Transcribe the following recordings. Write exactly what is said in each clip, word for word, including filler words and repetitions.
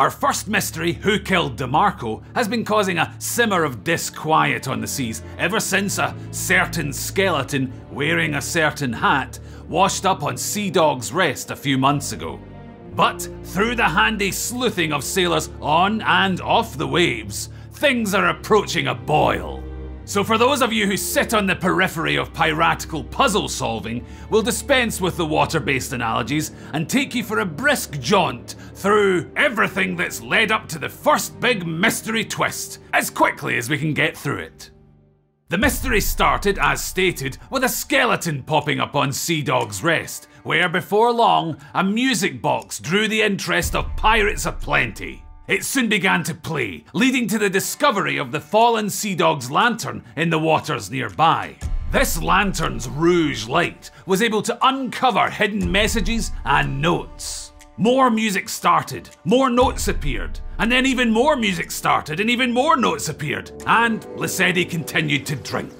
Our first mystery, Who Killed DeMarco, has been causing a simmer of disquiet on the seas ever since a certain skeleton wearing a certain hat washed up on Sea Dog's Rest a few months ago. But through the handy sleuthing of sailors on and off the waves, things are approaching a boil. So for those of you who sit on the periphery of piratical puzzle solving, we'll dispense with the water-based analogies and take you for a brisk jaunt through everything that's led up to the first big mystery twist, as quickly as we can get through it. The mystery started, as stated, with a skeleton popping up on Sea Dog's Rest, where before long, a music box drew the interest of pirates aplenty. It soon began to play, leading to the discovery of the fallen Sea Dog's lantern in the waters nearby. This lantern's rouge light was able to uncover hidden messages and notes. More music started, more notes appeared, and then even more music started and even more notes appeared, and Lesedi continued to drink.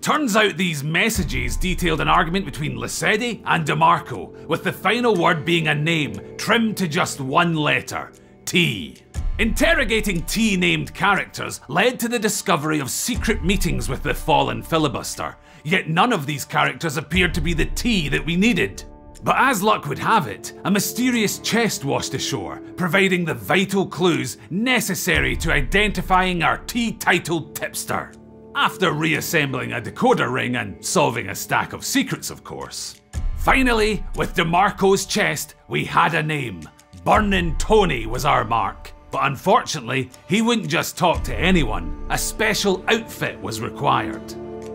Turns out these messages detailed an argument between Lesedi and DeMarco, with the final word being a name trimmed to just one letter. T. Interrogating T-named characters led to the discovery of secret meetings with the fallen filibuster, yet none of these characters appeared to be the T that we needed. But as luck would have it, a mysterious chest washed ashore, providing the vital clues necessary to identifying our T-titled tipster. After reassembling a decoder ring and solving a stack of secrets, of course. Finally, with DeMarco's chest, we had a name. Burnin' Tony was our mark, but unfortunately, he wouldn't just talk to anyone. A special outfit was required.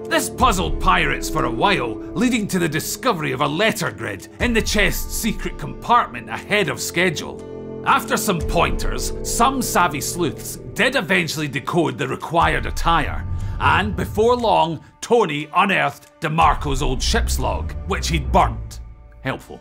This puzzled pirates for a while, leading to the discovery of a letter grid in the chest's secret compartment ahead of schedule. After some pointers, some savvy sleuths did eventually decode the required attire, and before long, Tony unearthed DeMarco's old ship's log, which he'd burnt. Helpful.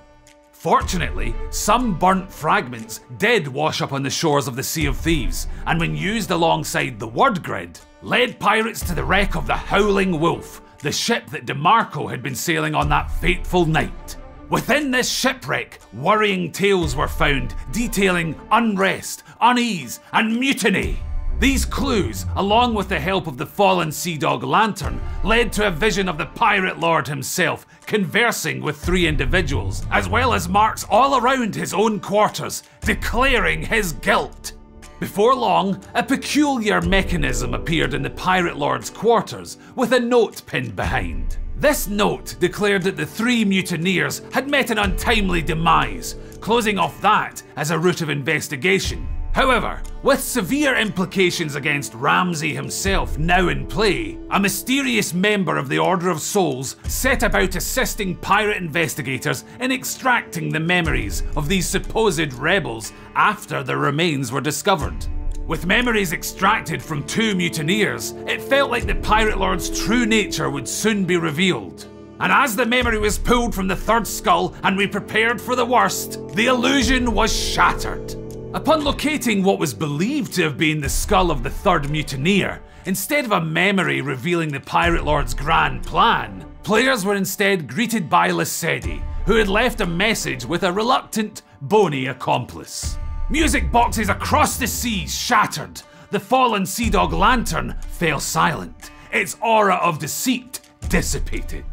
Fortunately, some burnt fragments did wash up on the shores of the Sea of Thieves, and when used alongside the word grid, led pirates to the wreck of the Howling Wolf, the ship that DeMarco had been sailing on that fateful night. Within this shipwreck, worrying tales were found detailing unrest, unease, and mutiny. These clues, along with the help of the fallen Sea Dog lantern, led to a vision of the Pirate Lord himself conversing with three individuals, as well as marks all around his own quarters, declaring his guilt. Before long, a peculiar mechanism appeared in the Pirate Lord's quarters, with a note pinned behind. This note declared that the three mutineers had met an untimely demise, closing off that as a route of investigation. However, with severe implications against Ramsay himself now in play, a mysterious member of the Order of Souls set about assisting pirate investigators in extracting the memories of these supposed rebels after their remains were discovered. With memories extracted from two mutineers, it felt like the Pirate Lord's true nature would soon be revealed. And as the memory was pulled from the third skull and we prepared for the worst, the illusion was shattered. Upon locating what was believed to have been the skull of the third mutineer, instead of a memory revealing the Pirate Lord's grand plan, players were instead greeted by Lesedi, who had left a message with a reluctant, bony accomplice. Music boxes across the seas shattered. The fallen Sea Dog lantern fell silent, its aura of deceit dissipated.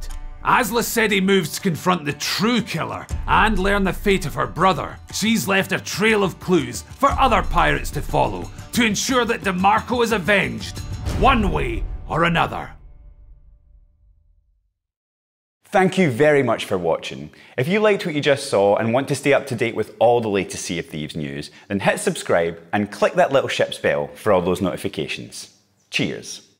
As Lesedi moves to confront the true killer and learn the fate of her brother, she's left a trail of clues for other pirates to follow to ensure that DeMarco is avenged, one way or another. Thank you very much for watching. If you liked what you just saw and want to stay up to date with all the latest Sea of Thieves news, then hit subscribe and click that little ship's bell for all those notifications. Cheers.